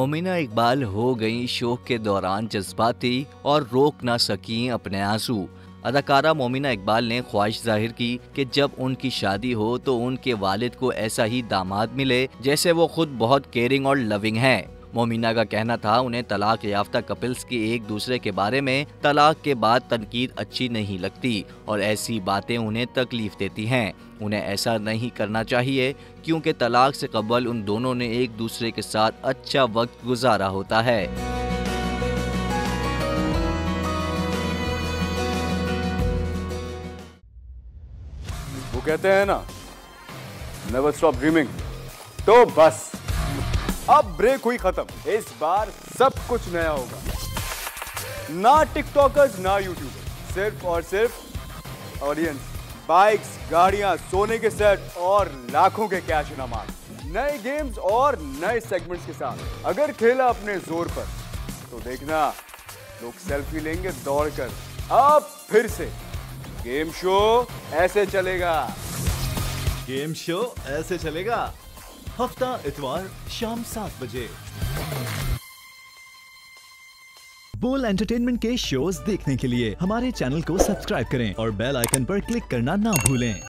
मोमिना इकबाल हो गईं शोक के दौरान जज्बाती और रोक ना सकीं अपने आंसू। अदाकारा मोमिना इकबाल ने ख्वाहिश जाहिर की कि जब उनकी शादी हो तो उनके वालिद को ऐसा ही दामाद मिले जैसे वो खुद बहुत केयरिंग और लविंग हैं। मोमिना का कहना था उन्हें तलाक याफ्ता कपल्स की एक दूसरे के बारे में तलाक के बाद तनकीद अच्छी नहीं लगती और ऐसी बातें उन्हें तकलीफ देती हैं। उन्हें ऐसा नहीं करना चाहिए क्योंकि तलाक से कबल उन दोनों ने एक दूसरे के साथ अच्छा वक्त गुजारा होता है। वो कहते हैं ना, नेवर स्टॉप ड्रीमिंग। तो बस अब ब्रेक हुई खत्म। इस बार सब कुछ नया होगा, ना टिकटॉकर्स ना यूट्यूबर्स, सिर्फ और सिर्फ ऑडियंस, बाइक्स, गाड़ियां, सोने के सेट और लाखों के कैश इनाम, नए गेम्स और नए सेगमेंट्स के साथ। अगर खेला अपने जोर पर तो देखना लोग सेल्फी लेंगे दौड़कर। अब फिर से गेम शो ऐसे चलेगा, गेम शो ऐसे चलेगा। हफ्ता इतवार शाम 7 बजे बोल एंटरटेनमेंट के शोज देखने के लिए हमारे चैनल को सब्सक्राइब करें और बेल आइकन पर क्लिक करना ना भूलें।